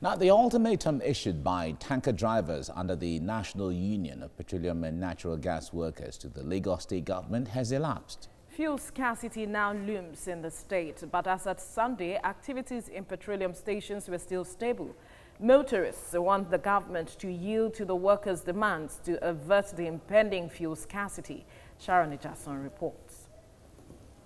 Now, the ultimatum issued by tanker drivers under the National Union of Petroleum and Natural Gas Workers to the Lagos state government has elapsed. Fuel scarcity now looms in the state, but as at Sunday, activities in petroleum stations were still stable. Motorists want the government to yield to the workers' demands to avert the impending fuel scarcity. Sharon Ejason reports.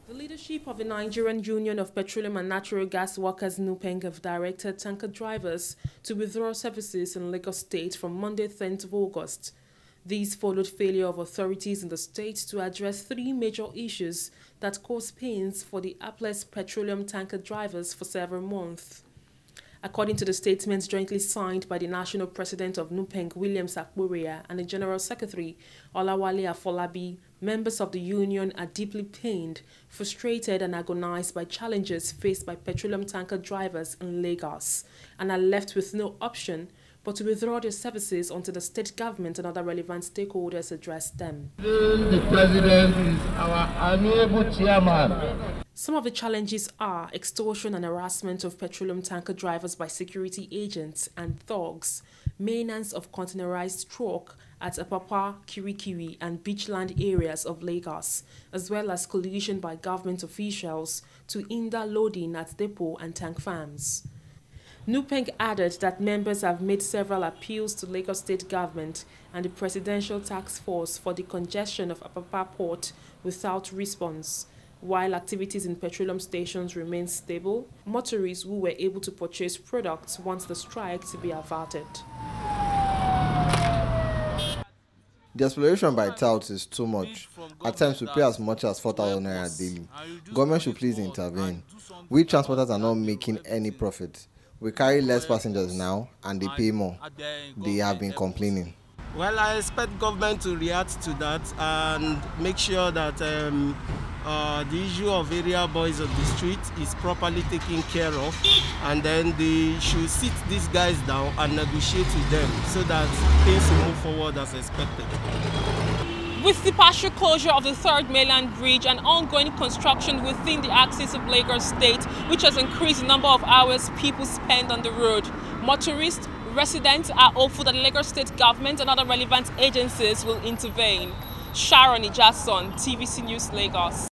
The leadership of the Nigerian Union of Petroleum and Natural Gas Workers (NUPENG) have directed tanker drivers to withdraw services in Lagos State from Monday, 10th of August. These followed failure of authorities in the state to address three major issues that caused pains for the hapless petroleum tanker drivers for several months. According to the statements jointly signed by the national president of NUPENG, William Sakwurea, and the general secretary, Olawale Afolabi, members of the union are deeply pained, frustrated and agonized by challenges faced by petroleum tanker drivers in Lagos, and are left with no option but to withdraw their services until the state government and other relevant stakeholders address them. The president is our honorable chairman. Some of the challenges are extortion and harassment of petroleum tanker drivers by security agents and thugs, maintenance of containerized truck at Apapa, Kirikiri and Beachland areas of Lagos, as well as collusion by government officials to hinder loading at depot and tank farms. NUPENG added that members have made several appeals to Lagos State Government and the Presidential Task Force for the congestion of Apapa Port without response. While activities in petroleum stations remain stable, motorists who were able to purchase products want the strike to be averted. The exploration by touts is too much. At times we pay as much as 4,000 naira daily. Government should please intervene. We transporters are not making any profit. We carry less passengers now and they pay more. They have been complaining. Well, I expect government to react to that and make sure that the issue of area boys of the street is properly taken care of, and then they should sit these guys down and negotiate with them so that things will move forward as expected. With the partial closure of the Third Mainland Bridge and ongoing construction within the axis of Lagos State, which has increased the number of hours people spend on the road, motorists, residents are hopeful that the Lagos State government and other relevant agencies will intervene. Sharon Ejason, TVC News Lagos.